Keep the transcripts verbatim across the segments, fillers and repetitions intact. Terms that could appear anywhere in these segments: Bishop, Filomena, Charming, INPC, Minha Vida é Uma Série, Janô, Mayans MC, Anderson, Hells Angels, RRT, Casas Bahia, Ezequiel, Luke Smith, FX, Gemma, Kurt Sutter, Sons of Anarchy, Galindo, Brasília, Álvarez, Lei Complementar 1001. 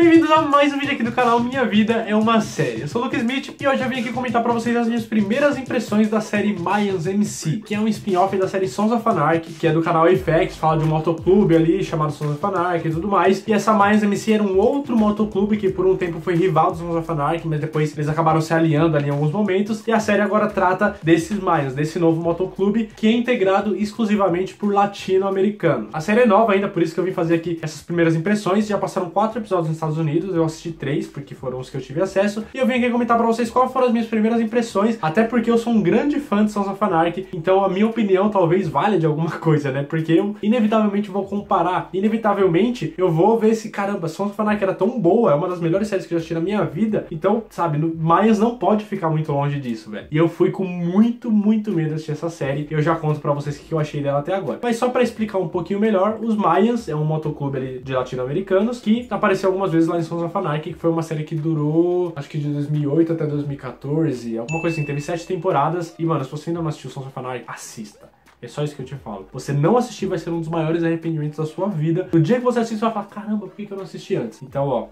Bem-vindos a mais um vídeo aqui do canal Minha Vida é Uma Série. Eu sou o Luke Smith e hoje eu vim aqui comentar pra vocês as minhas primeiras impressões da série Mayans M C, que é um spin-off da série Sons of Anarchy, que é do canal F X, fala de um motoclube ali chamado Sons of Anarchy e tudo mais. E essa Mayans M C era um outro motoclube que por um tempo foi rival dos Sons of Anarchy, mas depois eles acabaram se aliando ali em alguns momentos. E a série agora trata desses Mayans, desse novo motoclube que é integrado exclusivamente por latino-americano. A série é nova ainda, por isso que eu vim fazer aqui essas primeiras impressões. Já passaram quatro episódios nos Estados Unidos, eu assisti três, porque foram os que eu tive acesso, e eu vim aqui comentar pra vocês quais foram as minhas primeiras impressões, até porque eu sou um grande fã de Sons of Anarchy, então a minha opinião talvez valha de alguma coisa, né, porque eu inevitavelmente vou comparar, inevitavelmente eu vou ver se, caramba, Sons of Anarchy era tão boa, é uma das melhores séries que eu já assisti na minha vida, então, sabe, no Mayans não pode ficar muito longe disso, velho, e eu fui com muito, muito medo de assistir essa série, eu já conto pra vocês o que eu achei dela até agora, mas só pra explicar um pouquinho melhor, os Mayans é um motoclube ali de latino-americanos, que apareceu algumas vezes lá em Sons of Anarchy, que foi uma série que durou acho que de dois mil e oito até dois mil e quatorze, alguma coisa assim, teve sete temporadas e mano, se você ainda não assistiu Sons of Anarchy, assista. É só isso que eu te falo. Você não assistir vai ser um dos maiores arrependimentos da sua vida. No dia que você assistir, você vai falar, caramba, por que eu não assisti antes? Então, ó,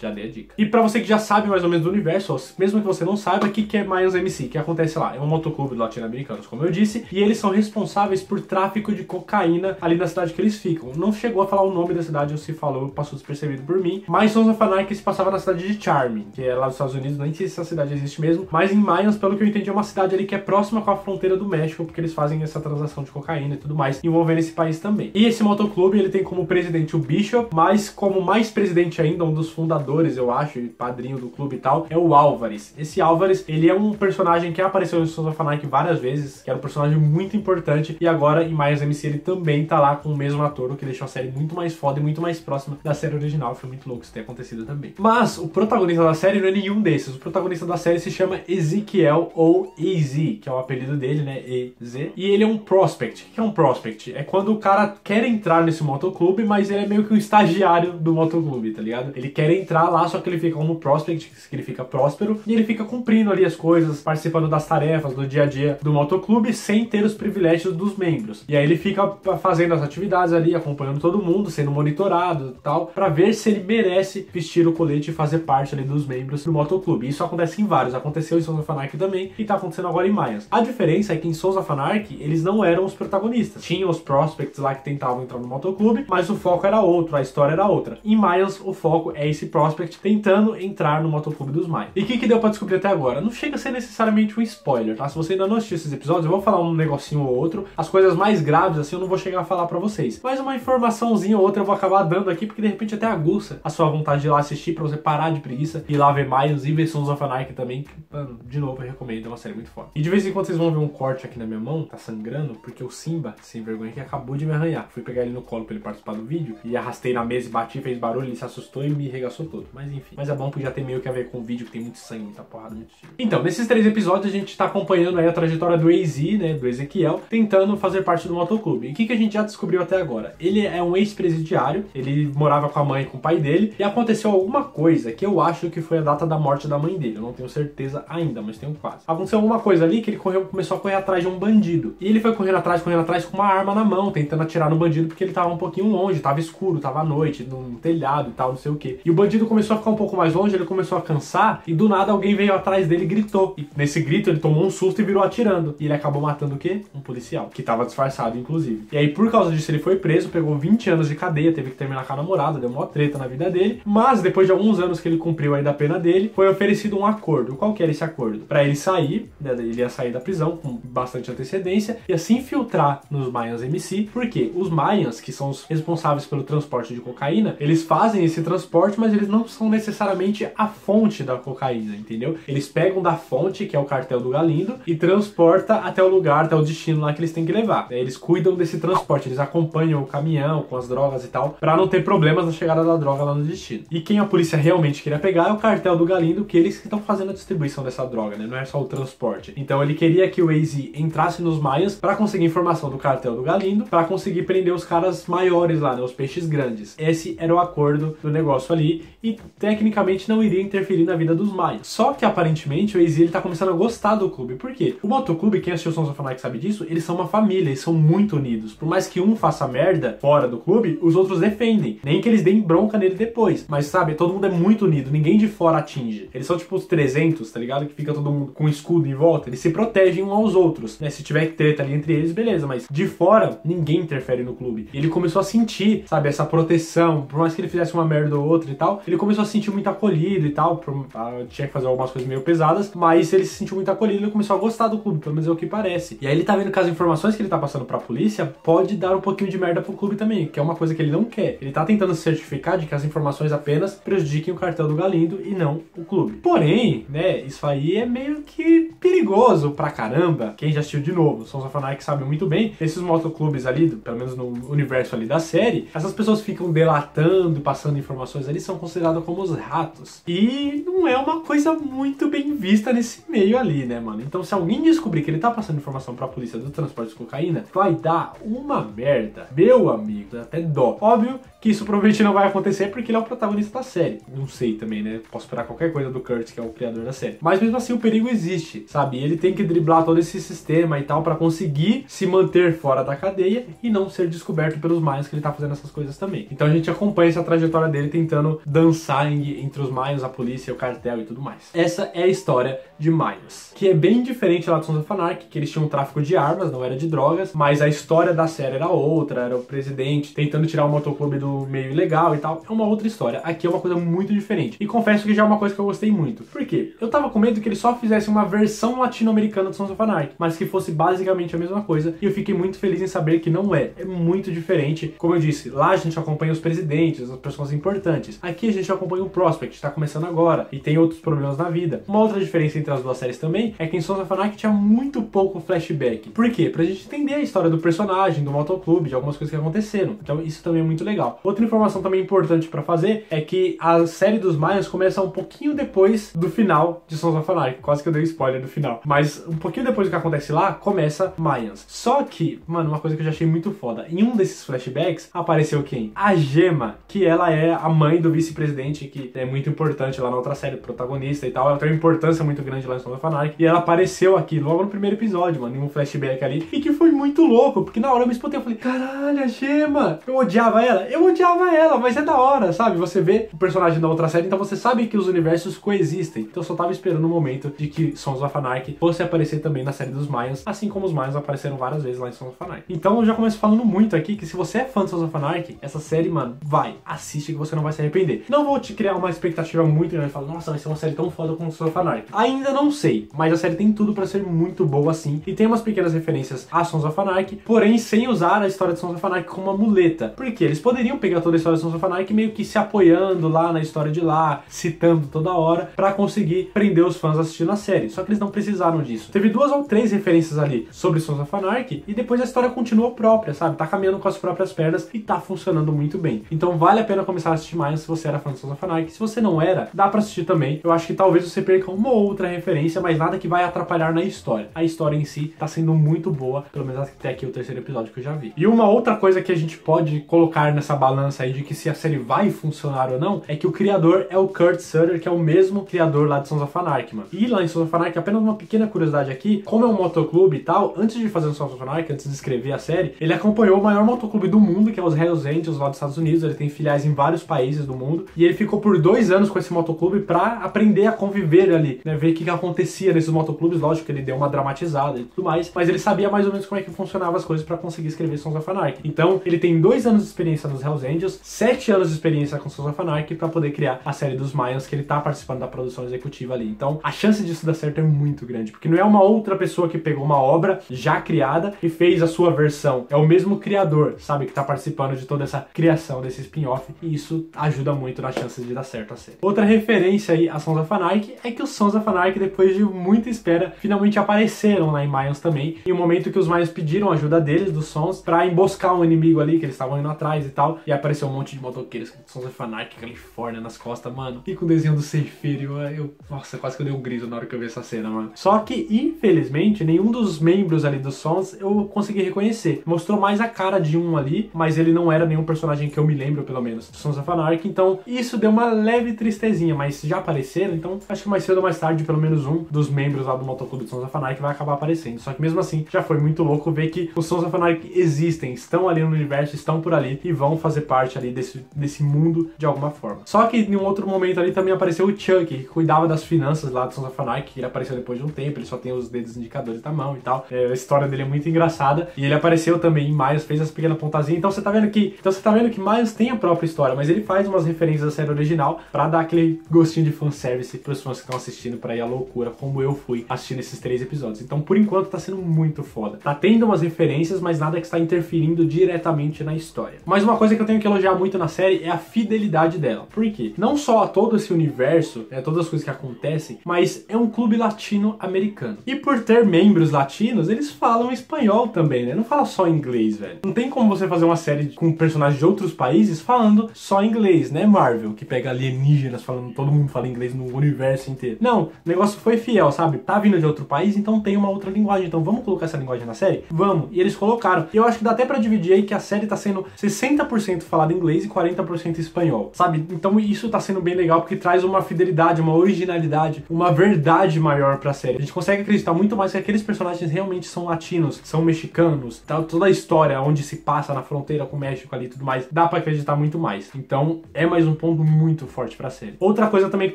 já dei a dica. E pra você que já sabe mais ou menos do universo, ó, mesmo que você não saiba, o que, que é Mayans M C? O que acontece lá? É um motoclube de latino-americanos, como eu disse, e eles são responsáveis por tráfico de cocaína ali na cidade que eles ficam. Não chegou a falar o nome da cidade, ou se falou, passou despercebido por mim. Mas Sons of Anarchy se passava na cidade de Charming, que é lá nos Estados Unidos, nem sei se essa cidade existe mesmo. Mas em Mayans, pelo que eu entendi, é uma cidade ali que é próxima com a fronteira do México, porque eles fazem essa transação de cocaína e tudo mais, envolvendo esse país também. E esse motoclube, ele tem como presidente o Bishop, mas como mais presidente ainda, um dos fundadores, eu acho, padrinho do clube e tal, é o Álvarez. Esse Álvarez, ele é um personagem que apareceu em Sons of Anarchy várias vezes, que era um personagem muito importante, e agora em Mayans M C ele também tá lá com o mesmo ator, o que deixou a série muito mais foda e muito mais próxima da série original. Foi muito louco isso ter acontecido também. Mas o protagonista da série não é nenhum desses. O protagonista da série se chama Ezequiel, ou Easy, que é o apelido dele, né, E Z, e ele é um prospect. O que é um prospect? É quando o cara quer entrar nesse motoclube, mas ele é meio que um estagiário do motoclube, tá ligado? Ele quer entrar entrar lá, só que ele fica como prospect, que significa próspero, e ele fica cumprindo ali as coisas, participando das tarefas do dia a dia do motoclube, sem ter os privilégios dos membros. E aí ele fica fazendo as atividades ali, acompanhando todo mundo, sendo monitorado e tal, pra ver se ele merece vestir o colete e fazer parte ali dos membros do motoclube. E isso acontece em vários, aconteceu em Sons of Anarchy também, e tá acontecendo agora em Mayans. A diferença é que em Sons of Anarchy, eles não eram os protagonistas. Tinham os prospects lá que tentavam entrar no motoclube, mas o foco era outro, a história era outra. Em Mayans, o foco é esse prospect tentando entrar no motoclube dos Mayans. E o que, que deu pra descobrir até agora? Não chega a ser necessariamente um spoiler, tá? Se você ainda não assistiu esses episódios, eu vou falar um negocinho ou outro. As coisas mais graves, assim, eu não vou chegar a falar pra vocês. Mas uma informaçãozinha ou outra eu vou acabar dando aqui, porque de repente até aguça a sua vontade de ir lá assistir, pra você parar de preguiça, ir lá ver Mayans e ver Sons of Anarchy também, que, mano, de novo, eu recomendo, é uma série muito foda. E de vez em quando vocês vão ver um corte aqui na minha mão, tá sangrando, porque o Simba, sem vergonha, que acabou de me arranhar. Fui pegar ele no colo pra ele participar do vídeo, e arrastei na mesa e bati, fez barulho, ele se assustou e me regaçou todo, mas enfim. Mas é bom porque já tem meio que a ver com o vídeo, que tem muito sangue, muita porrada, muito tiro. Então, nesses três episódios a gente tá acompanhando aí a trajetória do A Z, né, do Ezequiel, tentando fazer parte do motoclube. E o que, que a gente já descobriu até agora? Ele é um ex-presidiário, ele morava com a mãe e com o pai dele, e aconteceu alguma coisa que eu acho que foi a data da morte da mãe dele, eu não tenho certeza ainda, mas tenho quase. Aconteceu alguma coisa ali que ele correu, começou a correr atrás de um bandido. E ele foi correndo atrás, correndo atrás com uma arma na mão, tentando atirar no bandido, porque ele tava um pouquinho longe, tava escuro, tava à noite, num telhado e tal, não sei o que. E o bandido começou a ficar um pouco mais longe, ele começou a cansar, e do nada alguém veio atrás dele e gritou. E nesse grito ele tomou um susto e virou atirando. E ele acabou matando o quê? Um policial, que tava disfarçado, inclusive. E aí por causa disso ele foi preso, pegou vinte anos de cadeia, teve que terminar com a namorada, deu uma treta na vida dele. Mas depois de alguns anos que ele cumpriu aí da pena dele, foi oferecido um acordo. Qual que era esse acordo? Pra ele sair, né, ele ia sair da prisão com bastante antecedência, ia se infiltrar nos Mayans M C, porque os Mayans, que são os responsáveis pelo transporte de cocaína, eles fazem esse transporte, mas eles não são necessariamente a fonte da cocaína, entendeu? Eles pegam da fonte, que é o cartel do Galindo, e transporta até o lugar, até o destino lá que eles têm que levar. Eles cuidam desse transporte, eles acompanham o caminhão com as drogas e tal, pra não ter problemas na chegada da droga lá no destino. E quem a polícia realmente queria pegar é o cartel do Galindo, que eles que estão fazendo a distribuição dessa droga, né? Não é só o transporte. Então ele queria que o A Z entrasse nos Mayans pra conseguir informação do cartel do Galindo, pra conseguir prender os caras maiores lá, né? Os peixes grandes. Esse era o acordo do negócio ali, e tecnicamente não iria interferir na vida dos Mayans. Só que aparentemente o Ezequiel tá começando a gostar do clube. Por quê? O motoclube, quem assistiu Sons of Anarchy sabe disso, eles são uma família, eles são muito unidos. Por mais que um faça merda fora do clube, os outros defendem. Nem que eles deem bronca nele depois. Mas sabe, todo mundo é muito unido, ninguém de fora atinge. Eles são tipo os trezentos, tá ligado? Que fica todo mundo com escudo em volta, eles se protegem uns aos outros, né? Se tiver treta ali entre eles, beleza, mas de fora, ninguém interfere no clube. Ele começou a sentir, sabe, essa proteção, por mais que ele fizesse uma merda ou outra e tal, ele começou a se sentir muito acolhido e tal, por, ah, tinha que fazer algumas coisas meio pesadas, mas ele se sentiu muito acolhido e ele começou a gostar do clube, pelo menos é o que parece. E aí ele tá vendo que as informações que ele tá passando pra polícia pode dar um pouquinho de merda pro clube também, que é uma coisa que ele não quer. Ele tá tentando se certificar de que as informações apenas prejudiquem o cartel do Galindo e não o clube. Porém, né, isso aí é meio que perigoso pra caramba. Quem já assistiu de novo, Sons of Anarchy sabe muito bem, esses motoclubes ali, pelo menos no universo ali da série, essas pessoas ficam delatando, passando informações ali, são consideradas como os ratos. E não é uma coisa muito bem vista nesse meio ali, né, mano? Então se alguém descobrir que ele tá passando informação pra polícia do transporte de cocaína, vai dar uma merda. Meu amigo, até dó. Óbvio que isso provavelmente não vai acontecer porque ele é o protagonista da série. Não sei também, né? Posso esperar qualquer coisa do Kurt, que é o criador da série. Mas mesmo assim o perigo existe, sabe? Ele tem que driblar todo esse sistema e tal pra conseguir se manter fora da cadeia e não ser descoberto pelos Mayans que ele tá fazendo essas coisas também. Então a gente acompanha essa trajetória dele tentando dançar entre os Mayans, a polícia, o cartel e tudo mais. Essa é a história de Mayans, que é bem diferente lá de Sons of Anarchy, que eles tinham um tráfico de armas, não era de drogas, mas a história da série era outra, era o presidente tentando tirar o motoclube do meio ilegal e tal. É uma outra história. Aqui é uma coisa muito diferente. E confesso que já é uma coisa que eu gostei muito. Por quê? Eu tava com medo que ele só fizesse uma versão latino-americana de Sons of Anarchy, mas que fosse basicamente a mesma coisa, e eu fiquei muito feliz em saber que não é. É muito diferente. Como eu disse, lá a gente acompanha os presidentes, as pessoas importantes. Aqui a gente acompanha o Prospect, tá começando agora, e tem outros problemas na vida. Uma outra diferença entre as duas séries também é que em Sons of Anarchy tinha muito pouco flashback. Por quê? Pra gente entender a história do personagem, do motoclube, de algumas coisas que aconteceram. Então isso também é muito legal. Outra informação também importante pra fazer é que a série dos Mayans começa um pouquinho depois do final de Sons of Anarchy. Quase que eu dei spoiler do final. Mas um pouquinho depois do que acontece lá, começa Mayans. Só que, mano, uma coisa que eu já achei muito foda. Em um desses flashbacks, apareceu quem? A Gemma, que ela é a mãe do vice-presidente, que é muito importante lá na outra série, protagonista e tal. Ela tem uma importância muito grande lá em Sons of Anarchy. E ela apareceu aqui logo no primeiro episódio, mano, em um flashback ali. E que foi muito louco, porque na hora eu me espantei. Eu falei, caralho, a Gemma! Eu odiava ela? Eu odiava ela, mas é da hora, sabe? Você vê o personagem da outra série, então você sabe que os universos coexistem. Então eu só tava esperando o momento de que Sons of Anarchy fosse aparecer também na série dos Mayans, assim como os Mayans apareceram várias vezes lá em Sons of Anarchy. Então eu já começo falando muito aqui que se você é fã de Sons of Anarchy, essa série, mano, vai, assiste que você não vai se arrepender. Não vou te criar uma expectativa muito grande e falar, nossa, vai ser uma série tão foda como Sons of Anarchy. Ainda não sei, mas a série tem tudo pra ser muito boa assim, e tem umas pequenas referências a Sons of Anarchy, porém sem usar a história de Sons of Anarchy como uma muleta. Porque eles poderiam pegar toda a história de Sons of Anarchy meio que se apoiando lá na história de lá, citando toda hora, pra conseguir prender os fãs assistindo a série. Só que eles não precisaram disso. Teve duas ou três referências ali sobre Sons of Anarchy e depois a história continua própria, sabe? Tá caminhando com as próprias pernas e tá funcionando muito bem. Então vale a pena começar a assistir mais se você era fã de Sons of Anarchy. Se você não era, dá pra assistir também. Eu acho que talvez você perca uma ou outra referência, mas nada que vai atrapalhar na história. A história em si tá sendo muito boa, pelo menos até aqui o terceiro episódio que eu já vi. E uma outra coisa que a gente pode colocar nessa balança aí de que se a série vai funcionar ou não, é que o criador é o Kurt Sutter, que é o mesmo criador lá de Sons of Anarchy, mano. E lá em Sons of Anarchy, apenas uma pequena curiosidade aqui, como é um motoclube e tal, antes de fazer o Sons of Anarchy, antes de escrever a série, ele acompanhou o maior motoclube do mundo, que é os Hells Angels lá dos Estados Unidos. Ele tem filiais em vários países do mundo, e ele ficou por dois anos com esse motoclube pra aprender a conviver ali, né, ver o que, que acontecia nesses motoclubes. Lógico que ele deu uma dramatizada e tudo mais, mas ele sabia mais ou menos como é que funcionava as coisas pra conseguir escrever Sons of Anarchy. Então, ele tem dois anos de experiência nos Hells Angels, sete anos de experiência com Sons of Anarchy pra poder criar a série dos Mayans, que ele tá participando da produção executiva ali. Então, a chance disso dar certo é muito grande, porque não é uma outra pessoa que pegou uma obra já criada e fez a sua versão. É o mesmo criador, sabe, que tá participando de toda essa criação desse spin-off, e isso ajuda muito na chance de dar certo a série. Outra referência aí a Sons of Anarchy é que os Sons of Anarchy, depois de muita espera, finalmente apareceram lá em Mayans também, em um momento que os Mayans pediram ajuda deles, dos Sons, pra emboscar um inimigo ali que eles estavam indo atrás e tal, E apareceu um monte de motoqueiros com Sons of Anarchy, Califórnia, nas costas, mano. E com o desenho do ceifeiro, eu... Nossa, quase que eu dei um grito na hora que eu vi essa cena, mano. Só que, infelizmente, nenhum dos membros ali do Sons eu consegui reconhecer. Mostrou mais a cara de um ali, mas ele não era nenhum personagem que eu me lembro, pelo menos, do Sons of Anarchy. Então, isso deu uma leve tristezinha, mas já apareceram, então acho que mais cedo ou mais tarde, pelo menos um dos membros lá do motoclube do Sons of Anarchy vai acabar aparecendo. Só que mesmo assim, já foi muito louco ver que os Sons of Anarchy existem, estão ali no universo, estão por ali e vão fazer parte ali desse, desse mundo de alguma forma. Só que em um outro momento ali também apareceu o Chuck, que cuidava das finanças lá do Sons of Anarchy, que ele apareceu depois de um tempo, ele só tem os dedos indicadores da mão e tal. É, a história dele é muito engraçada e ele apareceu também em Miles, fez as pequenas pontazinhas. Então você tá vendo que, então você tá vendo que Miles tem a própria história, mas ele faz umas referências à série original pra dar aquele gostinho de fanservice pros fãs que estão assistindo pra ir à loucura, como eu fui assistindo esses três episódios. Então por enquanto tá sendo muito foda. Tá tendo umas referências, mas nada que está interferindo diretamente na história. Mas uma coisa que eu tenho que elogiar muito na série é a fidelidade dela. Por quê? Não só a todo esse universo, né, todas as coisas que acontecem, mas é um clube latino-americano. E por ter membros latinos, eles falam espanhol também, né? Não fala só inglês, velho. Não tem como você fazer uma série com personagens de outros países falando só inglês, né, Marvel? Que pega alienígenas falando, todo mundo fala inglês no universo inteiro. Não, o negócio foi fiel, sabe? Tá vindo de outro país, então tem uma outra linguagem. Então vamos colocar essa linguagem na série? Vamos. E eles colocaram. Eu acho que dá até pra dividir aí que a série tá sendo sessenta por cento falada em inglês e quarenta por cento espanhol, sabe? Então isso tá sendo bem legal porque traz uma fidelidade, uma originalidade, uma verdade maior pra série. A gente consegue acreditar muito mais que aqueles personagens realmente são latinos, são mexicanos, tá? Toda a história onde se passa na fronteira com o México ali e tudo mais, dá pra acreditar muito mais. Então é mais um ponto muito forte pra série. Outra coisa também que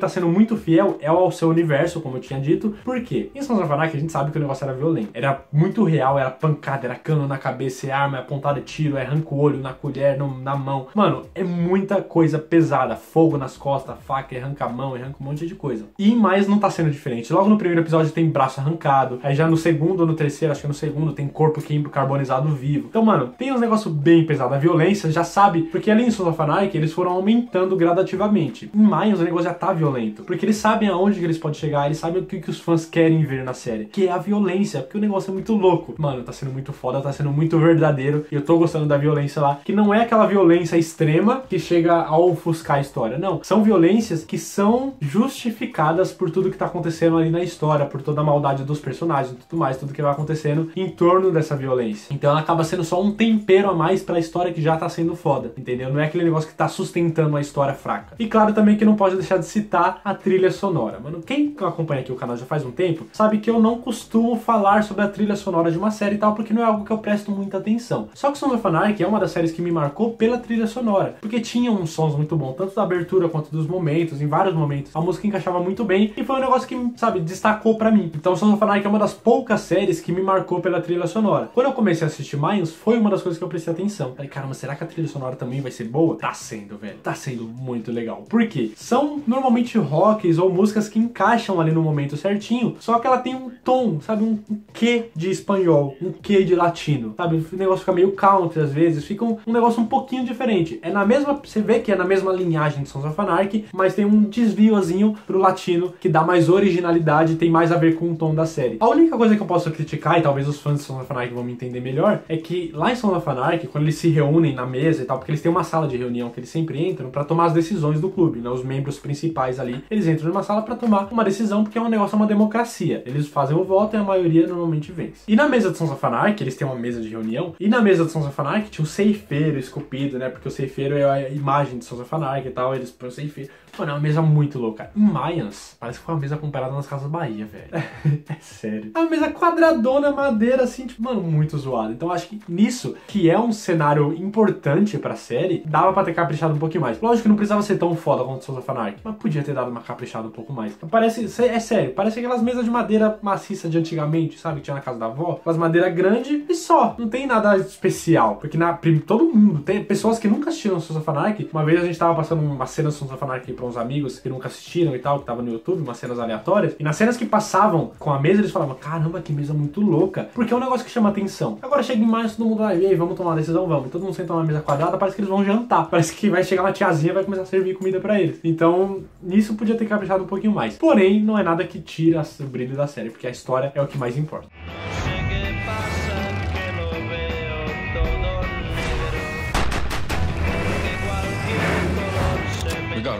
tá sendo muito fiel é ao seu universo, como eu tinha dito. Por quê? Em Sons of Anarchy a gente sabe que o negócio era violento, era muito real, era pancada, era cano na cabeça, é arma, é apontada, é tiro, é arranca o olho na colher, no, na mão. Mano, é muita coisa pesada, fogo nas costas, faca, arranca a mão, arranca um monte de coisa. E mais não tá sendo diferente. Logo no primeiro episódio tem braço arrancado, aí já no segundo ou no terceiro, acho que no segundo, tem corpo químico carbonizado vivo. Então, mano, tem uns negócios bem pesados. A violência já sabe, porque ali em Sons of Anarchy eles foram aumentando gradativamente. Em Mayans o negócio já tá violento, porque eles sabem aonde que eles podem chegar, eles sabem o que, que os fãs querem ver na série, que é a violência, porque o negócio é muito louco. Mano, tá sendo muito foda, tá sendo muito verdadeiro e eu tô gostando da violência lá, que não é aquela violência extrema que chega a ofuscar a história, não. São violências que são justificadas por tudo que tá acontecendo ali na história, por toda a maldade dos personagens e tudo mais, tudo que vai acontecendo em torno dessa violência. Então ela acaba sendo só um tempero a mais pra história que já tá sendo foda, entendeu? Não é aquele negócio que tá sustentando a história fraca. E claro também que não pode deixar de citar a trilha sonora. Mano, quem acompanha aqui o canal já faz um tempo, sabe que eu não costumo falar sobre a trilha sonora de uma série e tal, porque não é algo que eu presto muita atenção. Só que Sons of Anarchy é uma das séries que me marcou pela trilha sonora, porque tinha uns sons muito bons, tanto da abertura quanto dos momentos, em vários momentos. A música encaixava muito bem e foi um negócio que, sabe, destacou pra mim. Então Sons of Anarchy é uma das poucas séries que me marcou pela trilha sonora. Quando eu comecei a assistir Mayans, foi uma das coisas que eu prestei atenção. Falei, caramba, será que a trilha sonora também vai ser boa? Tá sendo, velho. Tá sendo muito legal. Por quê? São normalmente rocks ou músicas que encaixam ali no momento certinho, só que ela tem um tom, sabe, um quê de espanhol, um quê de latino, sabe? O negócio fica meio country às vezes, fica um, um negócio um pouquinho diferente. É na mesma, você vê que é na mesma linhagem de Sons of Anarchy, mas tem um desviozinho pro latino que dá mais originalidade, tem mais a ver com o tom da série. A única coisa que eu posso criticar, e talvez os fãs de Sons of Anarchy vão me entender melhor, é que lá em Sons of Anarchy, quando eles se reúnem na mesa e tal, porque eles têm uma sala de reunião que eles sempre entram pra tomar as decisões do clube, né? Os membros principais ali, eles entram numa sala pra tomar uma decisão, porque é um negócio, é uma democracia. Eles fazem o voto e a maioria normalmente vence. E na mesa de Sons of Anarchy, eles têm uma mesa de reunião, e na mesa de Sons of Anarchy tinha um ceifeiro esculpido, né? Porque o ceifeiro é a imagem de Sons of Anarchy e tal, eles põem o ceifeiro. Mano, é uma mesa muito louca. Em Mayans, parece que foi uma mesa comparada nas Casas Bahia, velho. É sério. É uma mesa quadradona, madeira, assim, tipo, mano, muito zoada. Então acho que nisso, que é um cenário importante pra série, dava pra ter caprichado um pouquinho mais. Lógico que não precisava ser tão foda quanto Sons of Anarchy, mas podia ter dado uma caprichada um pouco mais. Parece, é sério, parece aquelas mesas de madeira maciça de antigamente, sabe? Que tinha na casa da avó, com as madeira grande e só. Não tem nada especial, porque na, todo mundo, tem pessoas que nunca assistiram Sons of Anarchy. Uma vez a gente tava passando uma cena de Sons of Anarchy pra uns amigos que nunca assistiram e tal, que tava no YouTube, umas cenas aleatórias, e nas cenas que passavam com a mesa, eles falavam, caramba, que mesa muito louca, porque é um negócio que chama atenção. Agora chega em Mayans, todo mundo vai, e aí, vamos tomar uma decisão, vamos. Todo mundo senta numa mesa quadrada, parece que eles vão jantar, parece que vai chegar uma tiazinha e vai começar a servir comida pra eles. Então, nisso podia ter caprichado um pouquinho mais. Porém, não é nada que tira o brilho da série, porque a história é o que mais importa.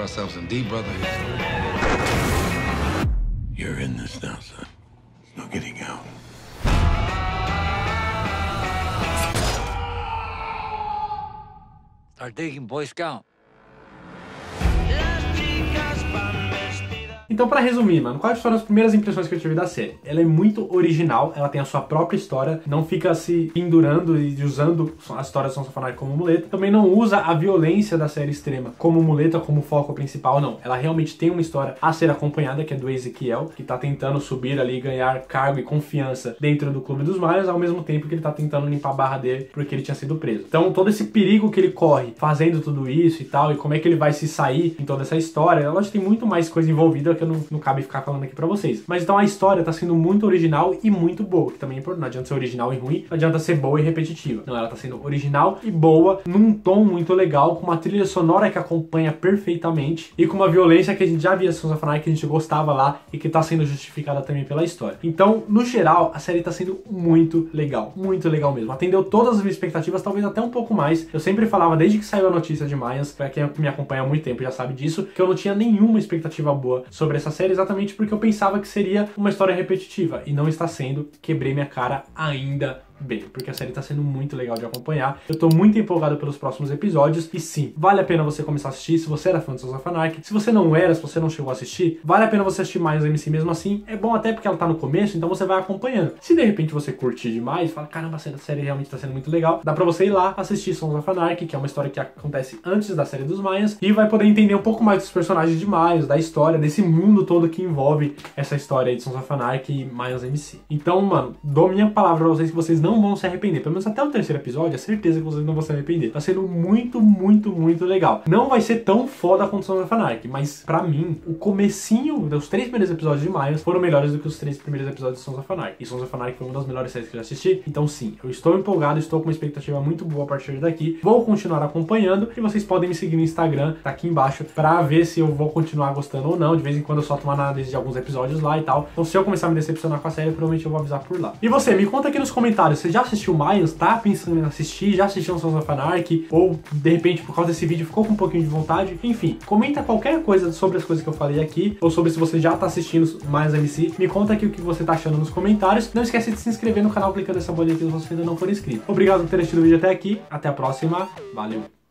ourselves in deep, brother. You're in this now, son. No getting out. Start digging, Boy Scout. Então, pra resumir, mano, quais foram as primeiras impressões que eu tive da série? Ela é muito original, ela tem a sua própria história, não fica se pendurando e usando a história de Sons of Anarchy como muleta. Também não usa a violência da série extrema como muleta, como foco principal, não. Ela realmente tem uma história a ser acompanhada, que é do Ezequiel, que tá tentando subir ali, ganhar cargo e confiança dentro do Clube dos Mayans, ao mesmo tempo que ele tá tentando limpar a barra dele porque ele tinha sido preso. Então, todo esse perigo que ele corre fazendo tudo isso e tal, e como é que ele vai se sair em toda essa história, ela lógico que tem muito mais coisa envolvida que Não, não cabe ficar falando aqui pra vocês. Mas então a história tá sendo muito original e muito boa, que também é importante. Não adianta ser original e ruim, não adianta ser boa e repetitiva. Não, ela tá sendo original e boa, num tom muito legal, com uma trilha sonora que acompanha perfeitamente e com uma violência que a gente já via Sons of Anarchy, que a gente gostava lá e que tá sendo justificada também pela história. Então, no geral, a série tá sendo muito legal, muito legal mesmo. Atendeu todas as minhas expectativas, talvez até um pouco mais. Eu sempre falava, desde que saiu a notícia de Mayans, pra quem me acompanha há muito tempo já sabe disso, que eu não tinha nenhuma expectativa boa sobre sobre essa série, exatamente porque eu pensava que seria uma história repetitiva, e não está sendo. Quebrei minha cara ainda bem, porque a série tá sendo muito legal de acompanhar. Eu tô muito empolgado pelos próximos episódios. E sim, vale a pena você começar a assistir se você era fã de Sons of Anarchy. Se você não era, se você não chegou a assistir, vale a pena você assistir Mayans M C mesmo assim. É bom até porque ela tá no começo, então você vai acompanhando. Se de repente você curtir demais, fala, caramba, a série realmente tá sendo muito legal, dá pra você ir lá assistir Sons of Anarchy, que é uma história que acontece antes da série dos Mayans, e vai poder entender um pouco mais dos personagens de Mayans, da história, desse mundo todo que envolve essa história aí de Sons of Anarchy e Mayans M C. Então, mano, dou minha palavra pra vocês que vocês não vão se arrepender, pelo menos até o terceiro episódio. É certeza que vocês não vão se arrepender. Tá sendo muito, muito, muito legal. Não vai ser tão foda quanto Sons of Anarchy, mas pra mim, o comecinho dos três primeiros episódios de Mayans foram melhores do que os três primeiros episódios de Sons of Anarchy. E Sons of Anarchy foi uma das melhores séries que eu já assisti. Então sim, eu estou empolgado, estou com uma expectativa muito boa a partir daqui. Vou continuar acompanhando e vocês podem me seguir no Instagram, tá aqui embaixo, pra ver se eu vou continuar gostando ou não. De vez em quando eu solto uma análise de alguns episódios lá e tal. Então se eu começar a me decepcionar com a série, provavelmente eu vou avisar por lá. E você, me conta aqui nos comentários. Você já assistiu Mayans? Tá pensando em assistir? Já assistiu Sons of Anarchy? Ou, de repente, por causa desse vídeo, ficou com um pouquinho de vontade? Enfim, comenta qualquer coisa sobre as coisas que eu falei aqui, ou sobre se você já tá assistindo Mayans M C. Me conta aqui o que você tá achando nos comentários. Não esquece de se inscrever no canal, clicando nessa bolinha aqui se você ainda não for inscrito. Obrigado por ter assistido o vídeo até aqui. Até a próxima. Valeu!